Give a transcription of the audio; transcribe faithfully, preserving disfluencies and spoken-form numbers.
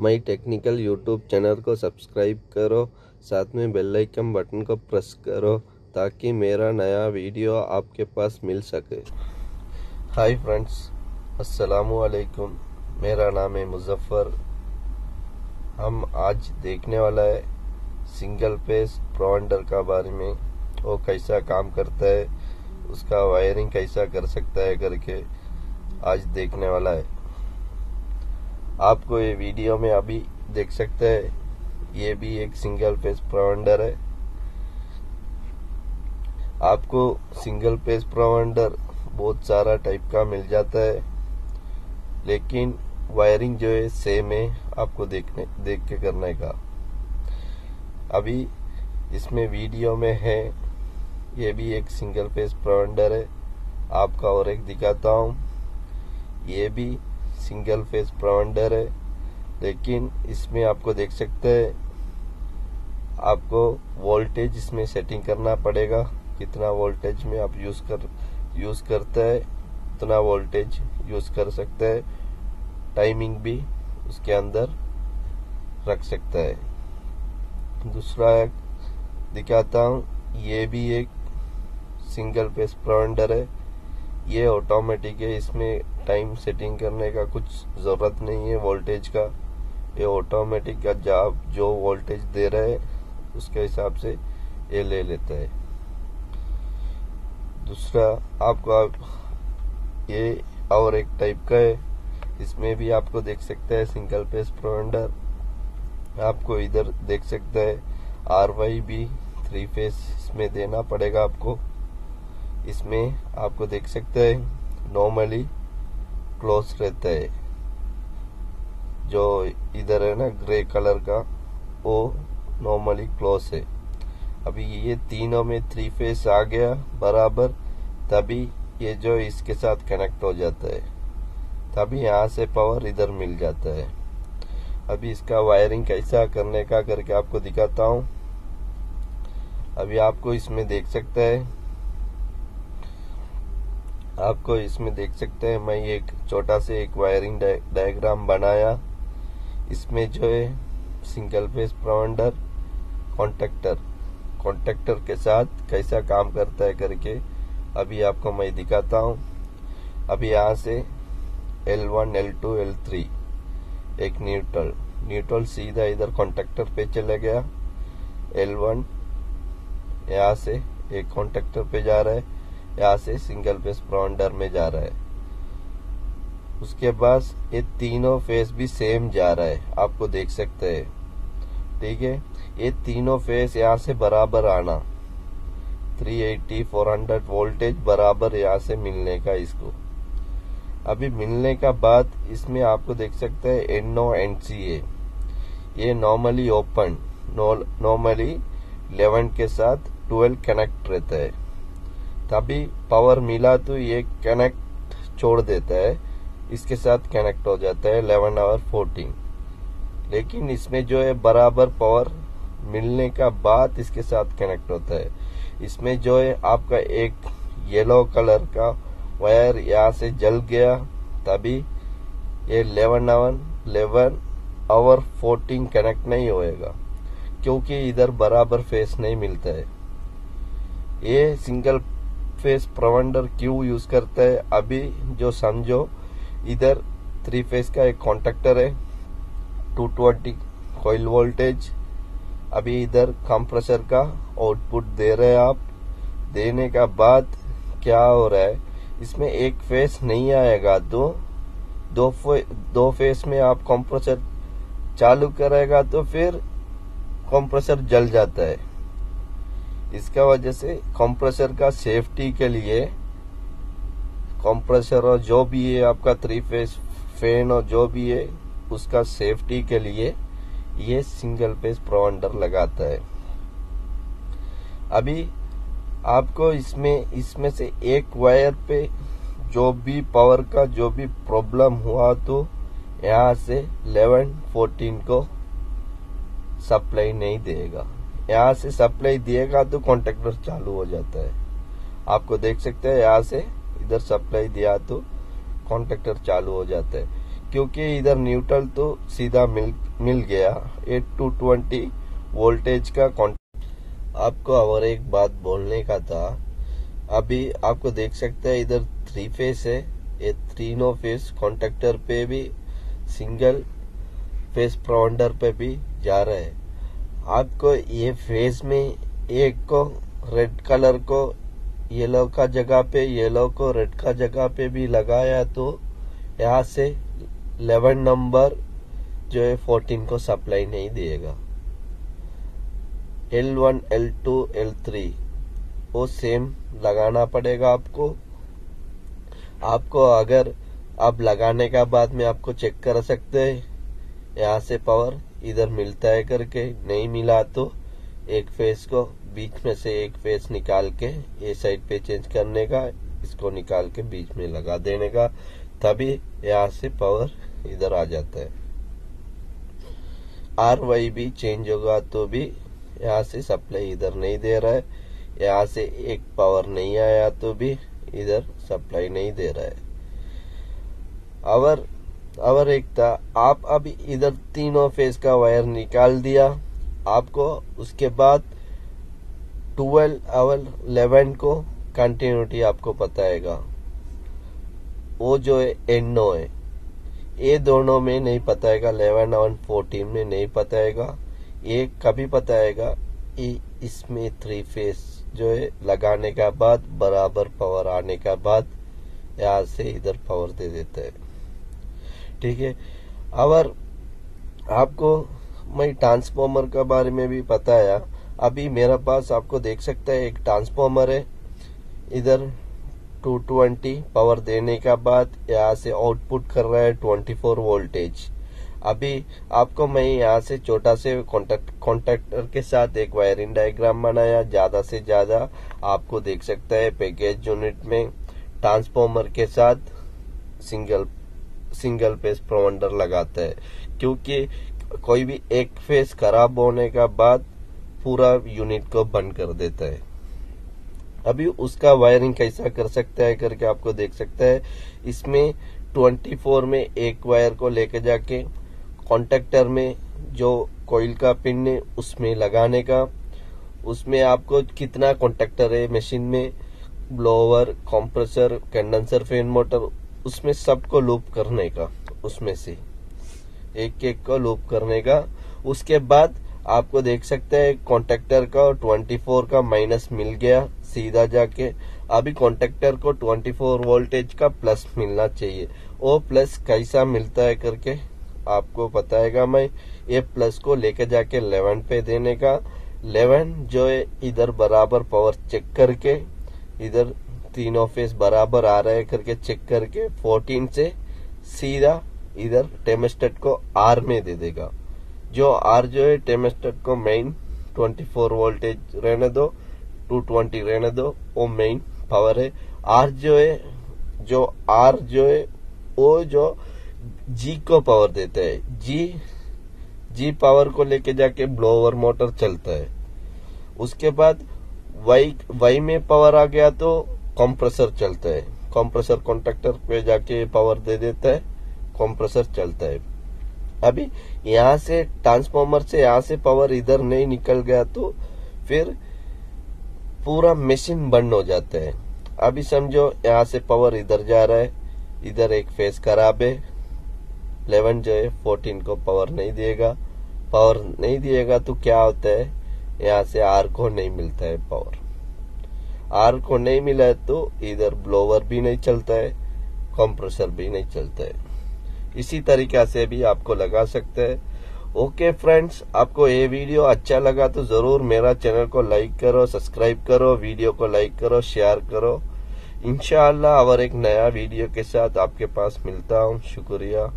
My technical YouTube channel को subscribe करो, साथ में बेल आइकन बटन को प्रेस करो ताकि मेरा नया वीडियो आपके पास मिल सके। हाय फ्रेंड्स, अस्सलाम वालेकुम। मेरा नाम है मुजफ्फर। हम आज देखने वाला है सिंगल फेज प्रिवेंटर का बारे में, वो कैसा काम करता है, उसका वायरिंग कैसा कर सकता है करके आज देखने वाला है। आपको ये वीडियो में अभी देख सकते हैं, ये भी एक सिंगल फेज प्रिवेंटर है। आपको सिंगल फेज प्रिवेंटर बहुत सारा टाइप का मिल जाता है, लेकिन वायरिंग जो है सेम है। आपको देखने देख के करने का अभी इसमें वीडियो में है। ये भी एक सिंगल फेज प्रिवेंटर है। आपका और एक दिखाता हूँ। ये भी सिंगल फेज प्रिवेंटर है, लेकिन इसमें आपको देख सकते हैं, आपको वोल्टेज इसमें सेटिंग करना पड़ेगा। कितना वोल्टेज में आप यूज कर यूज करते हैं उतना वोल्टेज यूज कर सकते हैं। टाइमिंग भी उसके अंदर रख सकता है। दूसरा एक दिखाता हूँ, ये भी एक सिंगल फेज प्रिवेंटर है। ये ऑटोमेटिक है, इसमें टाइम सेटिंग करने का कुछ ज़रूरत नहीं है वोल्टेज का। ये ऑटोमेटिक आप जो वोल्टेज दे रहे हैं उसके हिसाब से ये ले लेता है। दूसरा आपको आप ये और एक टाइप का है, इसमें भी आपको देख सकते हैं सिंगल फेज प्रिवेंटर। आपको इधर देख सकते हैं आर वाई भी थ्री फेज इसमें देना पड़ेगा आपको। इसमें आपको देख सकते हैं नॉर्मली क्लोज रहता है, जो इधर है ना ग्रे कलर का, वो नॉर्मली क्लोज है। अभी ये तीनों में थ्री फेस आ गया बराबर, तभी ये जो इसके साथ कनेक्ट हो जाता है, तभी यहाँ से पावर इधर मिल जाता है। अभी इसका वायरिंग कैसा करने का करके आपको दिखाता हूँ। अभी आपको इसमें देख सकते हैं आपको इसमें देख सकते हैं मैं एक छोटा से एक वायरिंग डायग्राम बनाया। इसमें जो है single phase preventer contactor contactor के साथ कैसा काम करता है करके अभी आपको मैं दिखाता हूँ। अभी यहाँ से L one, L two, L three एक न्यूट्रल न्यूट्रल सीधा इधर कॉन्टेक्टर पे चला गया। एल वन यहाँ से एक कॉन्टेक्टर पे जा रहा है, यहाँ से सिंगल फेज प्रिवेंटर में जा रहा है। उसके बाद ये तीनों फेज भी सेम जा रहा है, आपको देख सकते हैं। ठीक है, ये तीनों फेज यहाँ से बराबर आना, three eighty, four hundred voltage बराबर यहाँ से मिलने का इसको। अभी मिलने का बाद इसमें आपको देख सकते हैं एनओ एनसीए, ये नॉर्मली ओपन नॉर्मली इलेवन के साथ ट्वेल्व कनेक्ट रहता है। तभी पावर मिला तो ये कनेक्ट छोड़ देता है, इसके साथ कनेक्ट हो जाता है इलेवन और फोर्टीन। लेकिन इसमें जो है बराबर पावर मिलने का बाद इसके साथ कनेक्ट होता है। इसमें जो है आपका एक येलो कलर का वायर यहाँ से जल गया, तभी ये इलेवन आवर इलेवन और फोर्टीन कनेक्ट नहीं होएगा, क्योंकि इधर बराबर फेस नहीं मिलता है। ये सिंगल फेज प्रिवेंटर क्यों यूज करता है अभी जो समझो, इधर थ्री फेज का एक कॉन्टेक्टर है, टू ट्वेंटी कॉइल वोल्टेज। अभी इधर कंप्रेसर का आउटपुट दे रहे हैं आप। देने का बाद क्या हो रहा है, इसमें एक फेज नहीं आएगा, तो दो फे, दो फेज में आप कंप्रेसर चालू करेगा तो फिर कंप्रेसर जल जाता है। इसका वजह से कंप्रेसर का सेफ्टी के लिए कंप्रेसर और जो भी है आपका थ्री फेज फैन और जो भी है उसका सेफ्टी के लिए ये सिंगल फेज प्रिवेंटर लगाता है। अभी आपको इसमें इसमें से एक वायर पे जो भी पावर का जो भी प्रॉब्लम हुआ तो यहाँ से इलेवन फोर्टीन को सप्लाई नहीं देगा। यहाँ से सप्लाई दिएगा तो कॉन्टेक्टर चालू हो जाता है। आपको देख सकते हैं यहाँ से इधर सप्लाई दिया तो कॉन्टेक्टर चालू हो जाता है। क्योंकि इधर न्यूट्रल तो सीधा मिल मिल गया। एट टू ट्वेंटी वोल्टेज का कांटेक्ट। आपको और एक बात बोलने का था, अभी आपको देख सकते हैं इधर थ्री फेस है, ये तीनों फेस कॉन्टेक्टर पे भी सिंगल फेस प्रिवेंटर पे भी जा रहे है। आपको ये फेस में एक को रेड कलर को येलो का जगह पे, येलो को रेड का जगह पे भी लगाया तो यहाँ से इलेवन नंबर जो है फोर्टीन को सप्लाई नहीं देगा। L one L two L three वो सेम लगाना पड़ेगा आपको। आपको अगर आप लगाने के बाद में आपको चेक कर सकते हैं यहाँ से पावर इधर मिलता है करके, नहीं मिला तो एक फेस को बीच में से एक फेस निकाल के ये साइड पे चेंज करने का, इसको निकाल के बीच में लगा देने का, तभी यहाँ से पावर इधर आ जाता है। आर वाई भी चेंज होगा तो भी यहाँ से सप्लाई इधर नहीं दे रहा है, यहाँ से एक पावर नहीं आया तो भी इधर सप्लाई नहीं दे रहा है। अवर अवर एक था, आप अभी इधर तीनों फेस का वायर निकाल दिया, आपको उसके बाद ट्वेल्व और इलेवन को कंटिन्यूटी आपको पता आएगा, वो जो है एनो है, ये दोनों में नहीं पता आएगा, इलेवन और फोर्टीन में नहीं पता आएगा। ये कभी पता आएगा इसमें थ्री फेस जो है लगाने के बाद बराबर पावर आने के बाद यहाँ से इधर पावर दे देता है, ठीक है। और आपको मैं ट्रांसफार्मर के बारे में भी पता है। अभी मेरे पास आपको देख सकता है एक ट्रांसफार्मर है, इधर टू ट्वेंटी पावर देने के बाद यहाँ से आउटपुट कर रहा है ट्वेंटी फोर वोल्टेज। अभी आपको मैं यहाँ से छोटा से कॉन्टेक्ट कॉन्टेक्टर के साथ एक वायरिंग डायग्राम बनाया, ज्यादा से ज्यादा आपको देख सकता है पैकेज यूनिट में ट्रांसफार्मर के साथ सिंगल सिंगल फेस प्रिवेंटर लगाता है, क्योंकि कोई भी एक फेस खराब होने का बाद पूरा यूनिट को बंद कर देता है। अभी उसका वायरिंग कैसा कर सकता है करके आपको देख सकता है। इसमें ट्वेंटी फोर में एक वायर को लेके जाके कॉन्टेक्टर में जो कॉइल का पिन है उसमें लगाने का, उसमें आपको कितना कॉन्टेक्टर है मशीन में, blower, compressor, condenser fan, motor, उसमें सबको लूप करने का, उसमें से एक एक को लूप करने का। उसके बाद आपको देख सकते हैं कॉन्टेक्टर का ट्वेंटी फोर का माइनस मिल गया सीधा जाके। अभी कॉन्टेक्टर को ट्वेंटी फोर वोल्टेज का प्लस मिलना चाहिए, वो प्लस कैसा मिलता है करके आपको बताएगा मैं। ये प्लस को लेके जाके इलेवन पे देने का, इलेवन जो है इधर बराबर पावर चेक करके, इधर तीनों फेस बराबर आ रहे करके चेक करके फोर्टीन से सीधा इधर टेमस्टेट को आर में दे देगा। जो आर जो है टेमस्टेट को मेन ट्वेंटी फोर वोल्टेज रहने दो, टू ट्वेंटी रहने दो, वो मेन पावर है। आर जो है जो आर जो है वो जो जी को पावर देता है, जी जी पावर को लेके जाके ब्लोअर मोटर चलता है। उसके बाद वाई वाई में पावर आ गया तो कंप्रेसर चलता है, कंप्रेसर कॉन्टेक्टर पे जाके पावर दे देता है, कंप्रेसर चलता है। अभी यहाँ से ट्रांसफार्मर से यहाँ से पावर इधर नहीं निकल गया तो फिर पूरा मशीन बंद हो जाता है। अभी समझो यहाँ से पावर इधर जा रहा है, इधर एक फेस खराब है, इलेवन जो है फोर्टीन को पावर नहीं देगा, पावर नहीं देगा तो क्या होता है, यहाँ से आर को नहीं मिलता है पावर, आर को नहीं मिला है तो इधर ब्लोवर भी नहीं चलता है, कंप्रेसर भी नहीं चलता है। इसी तरीका से भी आपको लगा सकते हैं। ओके फ्रेंड्स, आपको ये वीडियो अच्छा लगा तो जरूर मेरा चैनल को लाइक करो, सब्सक्राइब करो, वीडियो को लाइक करो, शेयर करो। इंशाल्लाह और एक नया वीडियो के साथ आपके पास मिलता हूँ। शुक्रिया।